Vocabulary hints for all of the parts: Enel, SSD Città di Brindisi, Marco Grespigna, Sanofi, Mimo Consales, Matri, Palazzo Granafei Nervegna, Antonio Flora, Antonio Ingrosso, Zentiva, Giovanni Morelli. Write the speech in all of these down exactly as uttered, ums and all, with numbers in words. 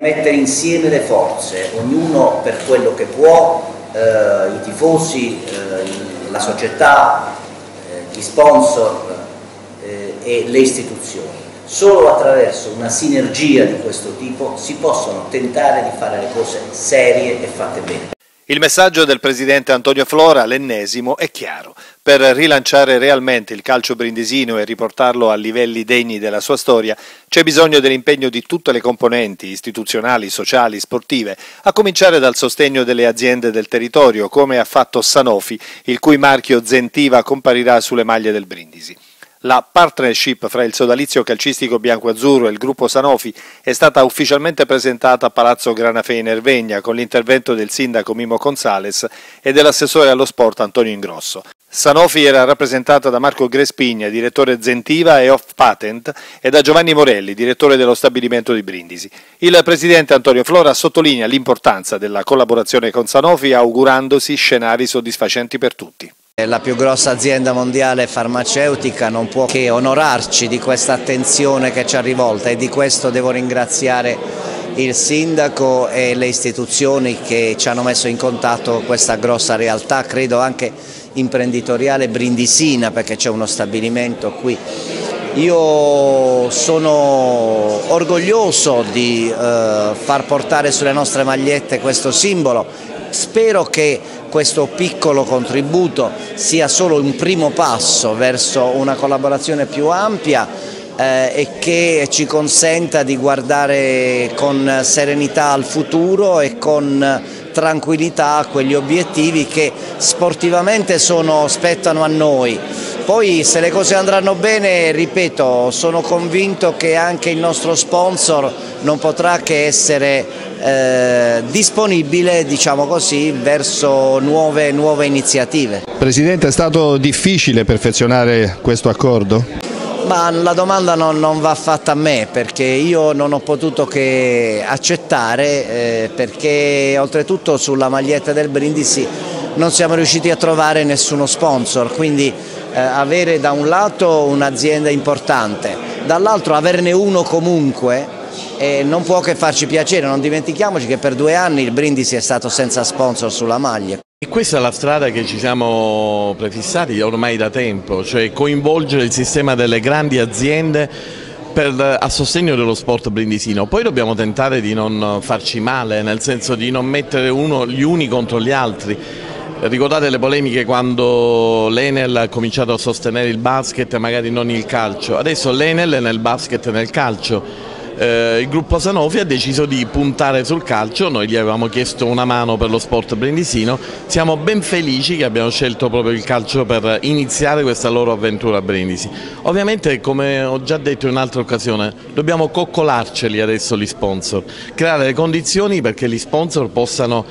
Mettere insieme le forze, ognuno per quello che può, eh, i tifosi, eh, la società, eh, gli sponsor eh, e le istituzioni. Solo attraverso una sinergia di questo tipo si possono tentare di fare le cose serie e fatte bene. Il messaggio del presidente Antonio Flora, l'ennesimo, è chiaro. Per rilanciare realmente il calcio brindisino e riportarlo a livelli degni della sua storia, c'è bisogno dell'impegno di tutte le componenti istituzionali, sociali, sportive, a cominciare dal sostegno delle aziende del territorio, come ha fatto Sanofi, il cui marchio Zentiva comparirà sulle maglie del Brindisi. La partnership fra il sodalizio calcistico bianco-azzurro e il gruppo Sanofi è stata ufficialmente presentata a Palazzo Granafè in Ervegna con l'intervento del sindaco Mimo Consales e dell'assessore allo sport Antonio Ingrosso. Sanofi era rappresentata da Marco Grespigna, direttore Zentiva e Off Patent, e da Giovanni Morelli, direttore dello stabilimento di Brindisi. Il presidente Antonio Flora sottolinea l'importanza della collaborazione con Sanofi, augurandosi scenari soddisfacenti per tutti. La più grossa azienda mondiale farmaceutica non può che onorarci di questa attenzione che ci ha rivolta, e di questo devo ringraziare il sindaco e le istituzioni che ci hanno messo in contatto con questa grossa realtà, credo anche imprenditoriale brindisina, perché c'è uno stabilimento qui. Io sono orgoglioso di eh, far portare sulle nostre magliette questo simbolo. Spero che questo piccolo contributo sia solo un primo passo verso una collaborazione più ampia eh, e che ci consenta di guardare con serenità al futuro e con tranquillità a quegli obiettivi che sportivamente sono, spettano a noi. Poi, se le cose andranno bene, ripeto, sono convinto che anche il nostro sponsor non potrà che essere eh, disponibile, diciamo così, verso nuove, nuove iniziative. Presidente, è stato difficile perfezionare questo accordo? Ma la domanda non, non va fatta a me, perché io non ho potuto che accettare, eh, perché oltretutto sulla maglietta del Brindisi non siamo riusciti a trovare nessuno sponsor, quindi eh, avere da un lato un'azienda importante, dall'altro averne uno comunque eh, non può che farci piacere. Non dimentichiamoci che per due anni il Brindisi è stato senza sponsor sulla maglia. E questa è la strada che ci siamo prefissati ormai da tempo, cioè coinvolgere il sistema delle grandi aziende per, a sostegno dello sport brindisino. Poi dobbiamo tentare di non farci male, nel senso di non mettere uno, gli uni contro gli altri. Ricordate le polemiche quando l'Enel ha cominciato a sostenere il basket e magari non il calcio? Adesso l'Enel è nel basket e nel calcio, eh, il gruppo Sanofi ha deciso di puntare sul calcio, noi gli avevamo chiesto una mano per lo sport brindisino, siamo ben felici che abbiano scelto proprio il calcio per iniziare questa loro avventura a Brindisi. Ovviamente, come ho già detto in un'altra occasione, dobbiamo coccolarceli adesso gli sponsor, creare le condizioni perché gli sponsor possano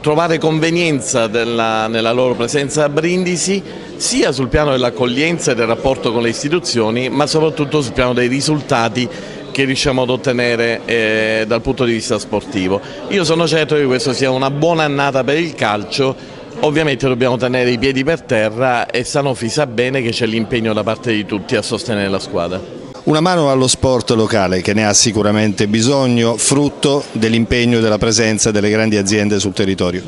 trovare convenienza della, nella loro presenza a Brindisi, sia sul piano dell'accoglienza e del rapporto con le istituzioni, ma soprattutto sul piano dei risultati che riusciamo ad ottenere eh, dal punto di vista sportivo. Io sono certo che questa sia una buona annata per il calcio. Ovviamente dobbiamo tenere i piedi per terra e Sanofi sa bene che c'è l'impegno da parte di tutti a sostenere la squadra. Una mano allo sport locale, che ne ha sicuramente bisogno, frutto dell'impegno e della presenza delle grandi aziende sul territorio.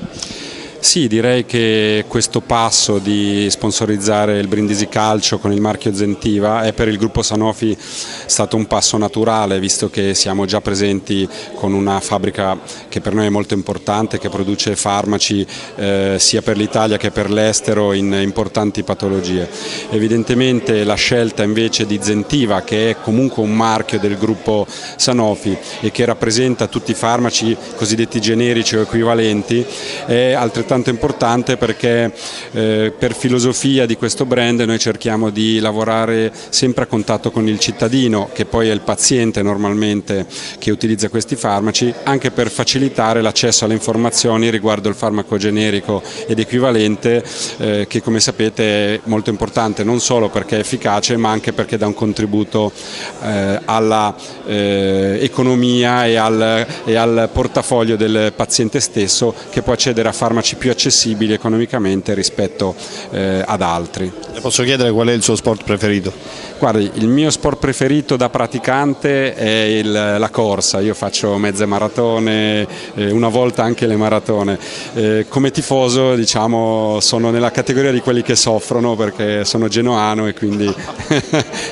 Sì, direi che questo passo di sponsorizzare il Brindisi Calcio con il marchio Zentiva è per il gruppo Sanofi stato un passo naturale, visto che siamo già presenti con una fabbrica che per noi è molto importante, che produce farmaci eh, sia per l'Italia che per l'estero in importanti patologie. Evidentemente la scelta invece di Zentiva, che è comunque un marchio del gruppo Sanofi e che rappresenta tutti i farmaci cosiddetti generici o equivalenti, è altrettanto importante, perché eh, per filosofia di questo brand noi cerchiamo di lavorare sempre a contatto con il cittadino, che poi è il paziente normalmente che utilizza questi farmaci, anche per facilitare l'accesso alle informazioni riguardo il farmaco generico ed equivalente eh, che, come sapete, è molto importante non solo perché è efficace, ma anche perché dà un contributo eh, alla eh, economia e al, e al portafoglio del paziente stesso, che può accedere a farmaci più accessibili economicamente rispetto eh, ad altri. Le posso chiedere qual è il suo sport preferito? Guardi, il mio sport preferito da praticante è il, la corsa, io faccio mezze maratone, eh, una volta anche le maratone. Eh, come tifoso, diciamo, sono nella categoria di quelli che soffrono perché sono genoano e quindi,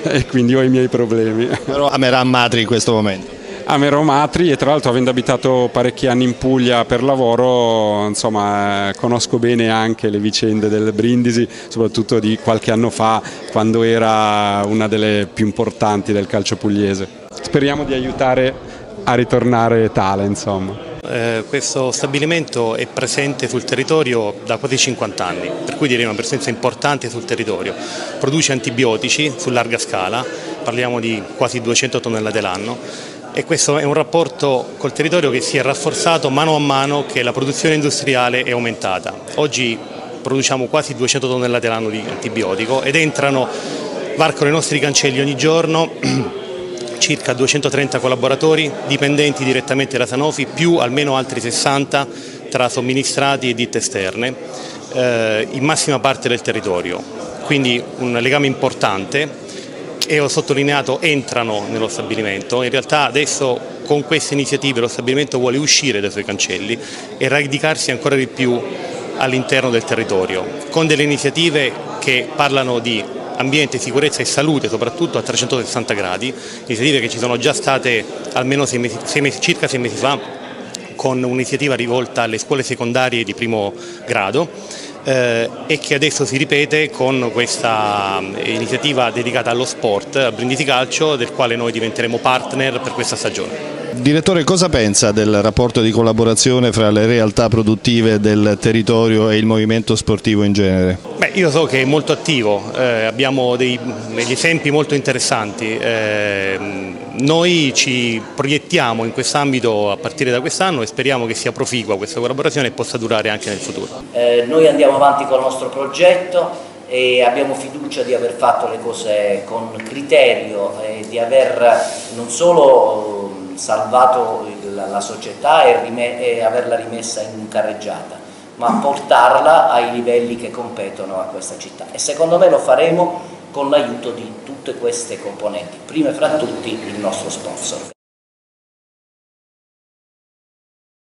e quindi ho i miei problemi. Però amerà Madri in questo momento? Amerò Matri e tra l'altro, avendo abitato parecchi anni in Puglia per lavoro, insomma, conosco bene anche le vicende del Brindisi, soprattutto di qualche anno fa, quando era una delle più importanti del calcio pugliese. Speriamo di aiutare a ritornare tale, insomma. Eh, questo stabilimento è presente sul territorio da quasi cinquanta anni, per cui direi una presenza importante sul territorio. Produce antibiotici su larga scala, parliamo di quasi duecento tonnellate l'anno. E questo è un rapporto col territorio che si è rafforzato mano a mano che la produzione industriale è aumentata. Oggi produciamo quasi duecento tonnellate l'anno di antibiotico ed entrano, varcano i nostri cancelli ogni giorno circa duecentotrenta collaboratori dipendenti direttamente da Sanofi, più almeno altri sessanta tra somministrati e ditte esterne, eh, in massima parte del territorio. Quindi un legame importante. E ho sottolineato entrano nello stabilimento, in realtà adesso con queste iniziative lo stabilimento vuole uscire dai suoi cancelli e radicarsi ancora di più all'interno del territorio, con delle iniziative che parlano di ambiente, sicurezza e salute soprattutto a trecentosessanta gradi, iniziative che ci sono già state almeno sei mesi, sei mesi, circa sei mesi fa, con un'iniziativa rivolta alle scuole secondarie di primo grado. Eh, e che adesso si ripete con questa iniziativa dedicata allo sport, al Brindisi Calcio, del quale noi diventeremo partner per questa stagione. Direttore, cosa pensa del rapporto di collaborazione fra le realtà produttive del territorio e il movimento sportivo in genere? Beh, io so che è molto attivo, eh, abbiamo dei, degli esempi molto interessanti. Eh, noi ci proiettiamo in quest'ambito a partire da quest'anno e speriamo che sia proficua questa collaborazione e possa durare anche nel futuro. Eh, noi andiamo avanti con il nostro progetto e abbiamo fiducia di aver fatto le cose con criterio e di aver non solo salvato la società e averla rimessa in carreggiata, ma portarla ai livelli che competono a questa città, e secondo me lo faremo con l'aiuto di tutte queste componenti, prima fra tutti il nostro sponsor.